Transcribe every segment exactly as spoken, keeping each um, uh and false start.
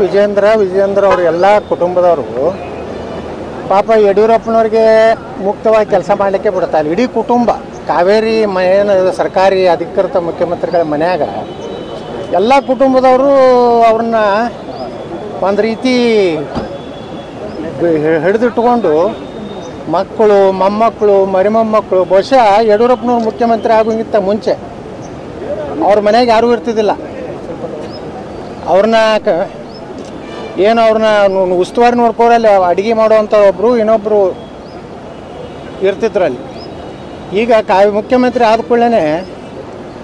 ವಿಜಯೇಂದ್ರ ವಿಜಯೇಂದ್ರ ಅವರು ಎಲ್ಲ ಕುಟುಂಬದವರು ಪಾಪ ಯಡಿಯೂರಪ್ಪನವರಿಗೆ ಮುಕ್ತವಾಗಿ ಕೆಲಸ ಮಾಡಲಿಕ್ಕೆ ಬಿಡ್ತಾ ಇಲ್ಲ. ಇಡೀ ಕುಟುಂಬ ಕಾವೇರಿ ಮನೆಯ ಸರ್ಕಾರಿ ಅಧಿಕೃತ ಮುಖ್ಯಮಂತ್ರಿಗಳ ಮನೆಯಾಗ ಎಲ್ಲ ಕುಟುಂಬದವರು ಅವ್ರನ್ನ ಒಂದು ರೀತಿ ಹಿಡಿದಿಟ್ಕೊಂಡು ಮಕ್ಕಳು ಮೊಮ್ಮಕ್ಕಳು ಮರಿಮೊಮ್ಮಕ್ಕಳು ಬಹುಶಃ ಯಡಿಯೂರಪ್ಪನವ್ರು ಮುಖ್ಯಮಂತ್ರಿ ಆಗೋಂಗಿಂತ ಮುಂಚೆ ಅವ್ರ ಮನೆಗೆ ಯಾರೂ ಇರ್ತಿದ್ದಿಲ್ಲ. ಅವ್ರನ್ನ ಏನು ಅವ್ರನ್ನ ಉಸ್ತುವಾರಿ ನೋಡ್ಕೋರಲ್ಲಿ ಅಡುಗೆ ಮಾಡೋವಂಥ ಒಬ್ಬರು ಇನ್ನೊಬ್ಬರು ಇರ್ತಿದ್ರಲ್ಲಿ. ಈಗ ಕಾವಿ ಮುಖ್ಯಮಂತ್ರಿ ಆದ ಕೂಡಲೇ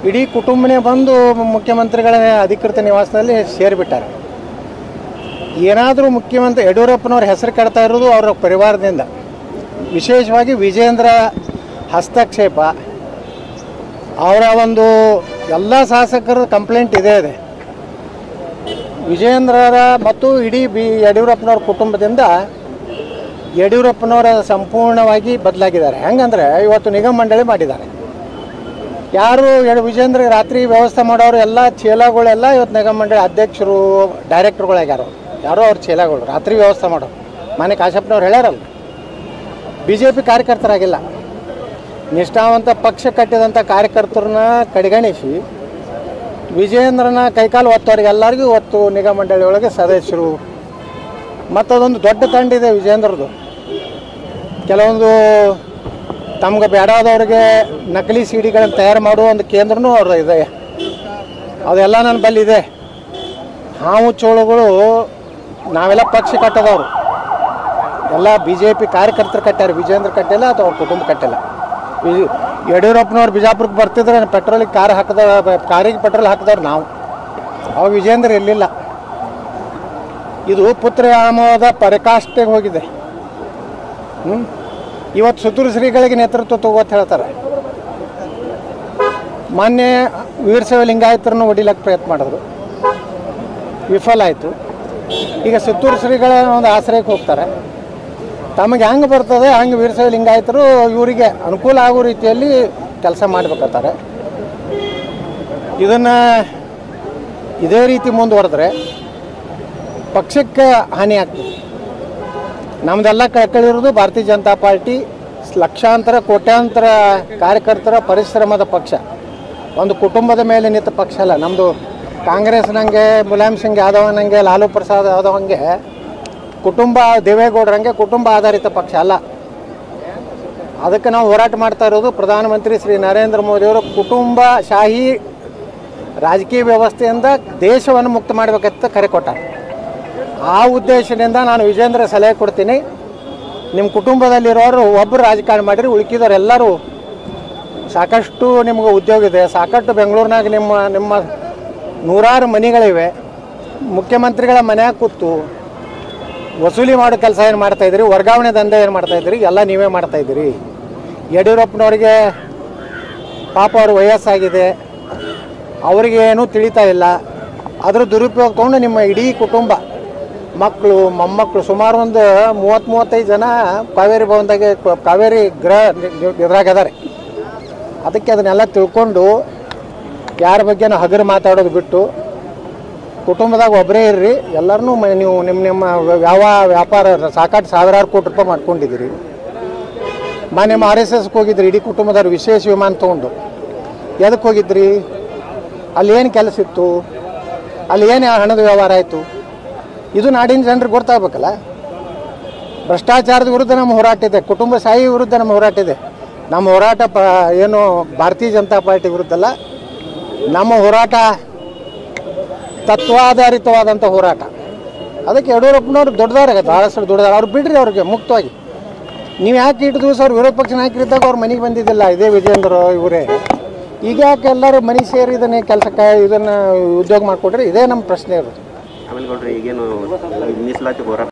ಇಡೀ ಕುಟುಂಬನೇ ಬಂದು ಮುಖ್ಯಮಂತ್ರಿಗಳ ಅಧಿಕೃತ ನಿವಾಸದಲ್ಲಿ ಸೇರಿಬಿಟ್ಟಾರೆ. ಏನಾದರೂ ಮುಖ್ಯಮಂತ್ರಿ ಯಡಿಯೂರಪ್ಪನವ್ರ ಹೆಸರು ಕಟ್ತಾ ಇರೋದು ಅವರ ಪರಿವಾರದಿಂದ, ವಿಶೇಷವಾಗಿ ವಿಜಯೇಂದ್ರ ಹಸ್ತಕ್ಷೇಪ. ಅವರ ಒಂದು ಎಲ್ಲ ಶಾಸಕರ ಕಂಪ್ಲೇಂಟ್ ಇದೇ ಇದೆ. ವಿಜಯೇಂದ್ರರ ಮತ್ತು ಇಡೀ ಬಿ ಯಡಿಯೂರಪ್ಪನವ್ರ ಕುಟುಂಬದಿಂದ ಯಡಿಯೂರಪ್ಪನವರ ಸಂಪೂರ್ಣವಾಗಿ ಬದಲಾಗಿದ್ದಾರೆ. ಹೆಂಗಂದರೆ ಇವತ್ತು ನಿಗಮ ಮಂಡಳಿ ಮಾಡಿದ್ದಾರೆ. ಯಾರು ವಿಜಯೇಂದ್ರ ರಾತ್ರಿ ವ್ಯವಸ್ಥೆ ಮಾಡೋರು ಎಲ್ಲ ಚೇಲಾಗಳೆಲ್ಲ ಇವತ್ತು ನಿಗಮ ಮಂಡಳಿ ಅಧ್ಯಕ್ಷರು ಡೈರೆಕ್ಟರ್ಗಳಾಗ್ಯಾರು. ಯಾರೋ ಅವ್ರ ಚೇಲಾಗಳು ರಾತ್ರಿ ವ್ಯವಸ್ಥೆ ಮಾಡೋರು. ಮನೆ ಕಾಶಪ್ಪನವ್ರು ಹೇಳ್ಯಾರಲ್ಲ, ಬಿ ಜೆ ಪಿ ಕಾರ್ಯಕರ್ತರಾಗಿಲ್ಲ, ನಿಷ್ಠಾವಂತ ಪಕ್ಷ ಕಟ್ಟಿದಂಥ ಕಾರ್ಯಕರ್ತರನ್ನ ಕಡೆಗಣಿಸಿ ವಿಜಯೇಂದ್ರನ ಕೈಕಾಲು ಒತ್ತೋರಿಗೆ ಎಲ್ಲರಿಗೂ ಇವತ್ತು ನಿಗಮ ಮಂಡಳಿಯೊಳಗೆ ಸದಸ್ಯರು. ಮತ್ತದೊಂದು ದೊಡ್ಡ ತಂಡಿದೆ ವಿಜಯೇಂದ್ರದ್ದು. ಕೆಲವೊಂದು ತಮ್ಗೆ ಬೇಡಾದವ್ರಿಗೆ ನಕಲಿ ಸಿಡಿಗಳನ್ನು ತಯಾರು ಮಾಡುವ ಒಂದು ಕೇಂದ್ರನೂ ಅವ್ರದ್ದು ಇದೆ. ಅದೆಲ್ಲ ನನ್ನ ಬಲ್ಲಿದೆ. ಹಾವು ಚೋಳುಗಳು ನಾವೆಲ್ಲ ಪಕ್ಷ ಕಟ್ಟದವರು, ಎಲ್ಲ ಬಿ ಜೆ ಪಿ ಕಾರ್ಯಕರ್ತರು ಕಟ್ಟಾರೆ. ವಿಜಯೇಂದ್ರ ಕಟ್ಟಿಲ್ಲ ಅಥವಾ ಅವ್ರ ಕುಟುಂಬ ಕಟ್ಟಿಲ್ಲ. ವಿಜಯ ಯಡಿಯೂರಪ್ಪನವ್ರು ಬಿಜಾಪುರಕ್ಕೆ ಬರ್ತಿದ್ರೆ ಪೆಟ್ರೋಲಿಗೆ ಕಾರ್ ಹಾಕಿದವ್ರು, ಕಾರಿಗೆ ಪೆಟ್ರೋಲ್ ಹಾಕಿದವ್ರು ನಾವು, ಅವಾಗ ವಿಜಯೇಂದ್ರ ಇರಲಿಲ್ಲ. ಇದು ಪುತ್ರಯಾಮದ ಪರಿಕಾಷ್ಠೆಗೆ ಹೋಗಿದೆ. ಹ್ಞೂ ಇವತ್ತು ಸುತ್ತೂರು ಶ್ರೀಗಳಿಗೆ ನೇತೃತ್ವ ತಗೋತ ಹೇಳ್ತಾರೆ. ಮೊನ್ನೆ ವೀರಶೈವ ಲಿಂಗಾಯತರನ್ನು ಹೊಡಿಲಕ್ಕೆ ಪ್ರಯತ್ನ ಮಾಡಿದ್ರು, ವಿಫಲ ಆಯಿತು. ಈಗ ಸುತ್ತೂರು ಶ್ರೀಗಳ ಒಂದು ಆಶ್ರಯಕ್ಕೆ ಹೋಗ್ತಾರೆ. ತಮಗೆ ಹೆಂಗೆ ಬರ್ತದೆ ಹಂಗೆ ವೀರಶೈವ ಲಿಂಗಾಯತರು ಇವರಿಗೆ ಅನುಕೂಲ ಆಗೋ ರೀತಿಯಲ್ಲಿ ಕೆಲಸ ಮಾಡಬೇಕಾಗ್ತಾರೆ. ಇದನ್ನು ಇದೇ ರೀತಿ ಮುಂದುವರೆದ್ರೆ ಪಕ್ಷಕ್ಕೆ ಹಾನಿ ಆಗ್ತದೆ. ನಮ್ಮದೆಲ್ಲ ಕಳ್ಕೊಂಡಿರೋದು ಭಾರತೀಯ ಜನತಾ ಪಾರ್ಟಿ, ಲಕ್ಷಾಂತರ ಕೋಟ್ಯಾಂತರ ಕಾರ್ಯಕರ್ತರ ಪರಿಶ್ರಮದ ಪಕ್ಷ, ಒಂದು ಕುಟುಂಬದ ಮೇಲೆ ನಿಂತ ಪಕ್ಷ ಅಲ್ಲ ನಮ್ಮದು. ಕಾಂಗ್ರೆಸ್ನಂಗೆ, ಮುಲಾಯಂ ಸಿಂಗ್ ಯಾದವ್ನಂಗೆ, ಲಾಲೂ ಪ್ರಸಾದ್ ಯಾದವ್ ಹಂಗೆ ಕುಟುಂಬ, ದೇವೇಗೌಡರಂಗೆ ಕುಟುಂಬ ಆಧಾರಿತ ಪಕ್ಷ ಅಲ್ಲ. ಅದಕ್ಕೆ ನಾವು ಹೋರಾಟ ಮಾಡ್ತಾ ಇರೋದು ಪ್ರಧಾನಮಂತ್ರಿ ಶ್ರೀ ನರೇಂದ್ರ ಮೋದಿಯವರು ಕುಟುಂಬ ಶಾಹಿ ರಾಜಕೀಯ ವ್ಯವಸ್ಥೆಯಿಂದ ದೇಶವನ್ನು ಮುಕ್ತ ಮಾಡಬೇಕಂತ ಕರೆ ಕೊಟ್ಟಾರೆ. ಆ ಉದ್ದೇಶದಿಂದ ನಾನು ವಿಜಯೇಂದ್ರ ಸಲಹೆ ಕೊಡ್ತೀನಿ, ನಿಮ್ಮ ಕುಟುಂಬದಲ್ಲಿರೋರು ಒಬ್ಬರು ರಾಜಕಾರಣ ಮಾಡಿರಿ, ಉಳ್ಕಿದವರು ಎಲ್ಲರೂ ಸಾಕಷ್ಟು ನಿಮಗೆ ಉದ್ಯೋಗ ಇದೆ, ಸಾಕಷ್ಟು ಬೆಂಗಳೂರಿನಾಗ ನಿಮ್ಮ ನಿಮ್ಮ ನೂರಾರು ಮನೆಗಳಿವೆ. ಮುಖ್ಯಮಂತ್ರಿಗಳ ಮನೆಯಾಗ ಕೂತು ವಸೂಲಿ ಮಾಡೋ ಕೆಲಸ ಏನು ಮಾಡ್ತಾಯಿದ್ದೀರಿ, ವರ್ಗಾವಣೆ ದಂಧೆ ಏನು ಮಾಡ್ತಾಯಿದ್ದೀರಿ, ಎಲ್ಲ ನೀವೇ ಮಾಡ್ತಾಯಿದ್ದೀರಿ. ಯಡಿಯೂರಪ್ಪನವ್ರಿಗೆ ಪಾಪ ಅವ್ರ ವಯಸ್ಸಾಗಿದೆ, ಅವರಿಗೇನೂ ತಿಳಿತಾ ಇಲ್ಲ. ಅದರ ದುರುಪಯೋಗ ತೊಗೊಂಡು ನಿಮ್ಮ ಇಡೀ ಕುಟುಂಬ, ಮಕ್ಕಳು ಮೊಮ್ಮಕ್ಕಳು ಸುಮಾರು ಒಂದು ಮೂವತ್ತು ಮೂವತ್ತೈದು ಜನ ಕಾವೇರಿ ಭವನದಾಗೆ ಕಾವೇರಿ ಗೃಹ ಎದುರಾಗಿದ್ದಾರೆ. ಅದಕ್ಕೆ ಅದನ್ನೆಲ್ಲ ತಿಳ್ಕೊಂಡು ಯಾರ ಬಗ್ಗೆನೂ ಹಗರು ಮಾತಾಡೋದು ಬಿಟ್ಟು ಕುಟುಂಬದಾಗ ಒಬ್ಬರೇ ಇರ್ರಿ. ಎಲ್ಲರನ್ನೂ ನೀವು ನಿಮ್ಮ ನಿಮ್ಮ ಯಾವ ವ್ಯಾಪಾರ ಸಾಕಾಟು ಸಾವಿರಾರು ಕೋಟಿ ರೂಪಾಯಿ ಮಾಡ್ಕೊಂಡಿದ್ದೀರಿ. ಮಾ ನಿಮ್ಮ ಆರ್ ಎಸ್ ಎಸ್ಗೆ ಹೋಗಿದ್ರಿ, ಇಡೀ ಕುಟುಂಬದವ್ರು ವಿಶೇಷ ವಿಮಾನ ತೊಗೊಂಡು ಎದಕ್ಕೆ ಹೋಗಿದ್ರಿ, ಅಲ್ಲಿ ಏನು ಕೆಲಸ ಇತ್ತು, ಅಲ್ಲಿ ಏನು ಹಣದ ವ್ಯವಹಾರ ಆಯಿತು, ಇದು ನಾಡಿನ ಜನರಿಗೆ ಗೊತ್ತಾಗಬೇಕಲ್ಲ. ಭ್ರಷ್ಟಾಚಾರದ ವಿರುದ್ಧ ನಮ್ಮ ಹೋರಾಟ ಇದೆ, ಕುಟುಂಬ ಸಾಹಿ ವಿರುದ್ಧ ನಮ್ಮ ಹೋರಾಟ ಇದೆ. ನಮ್ಮ ಹೋರಾಟ ಪ ಏನು ಭಾರತೀಯ ಜನತಾ ಪಾರ್ಟಿ ವಿರುದ್ಧಲ್ಲ, ನಮ್ಮ ಹೋರಾಟ ತತ್ವಾಧಾರಿತವಾದಂಥ ಹೋರಾಟ. ಅದಕ್ಕೆ ಯಡಿಯೂರಪ್ಪನವ್ರು ದೊಡ್ಡದಾರಾಗತ್ತೆ, ಭಾಳಷ್ಟು ದೊಡ್ಡದಾರ. ಅವ್ರು ಬಿಡ್ರಿ ಅವ್ರಿಗೆ ಮುಕ್ತವಾಗಿ. ನೀವು ಯಾಕೆ ಇಟ್ಟು ದಿವಸ ಅವ್ರು ವಿರೋಧ ಪಕ್ಷ ನಾಯಕರಿದ್ದಾಗ ಅವ್ರ ಮನೆಗೆ ಬಂದಿದ್ದಿಲ್ಲ ಇದೇ ವಿಜಯೇಂದ್ರ ಇವರೇ. ಈಗ ಯಾಕೆ ಎಲ್ಲರೂ ಮನೆ ಸೇರಿ ಇದನ್ನೇ ಕೆಲಸಕ್ಕೆ ಇದನ್ನು ಉದ್ಯೋಗ ಮಾಡಿಕೊಟ್ರೆ, ಇದೇ ನಮ್ಮ ಪ್ರಶ್ನೆ ಇರೋದು.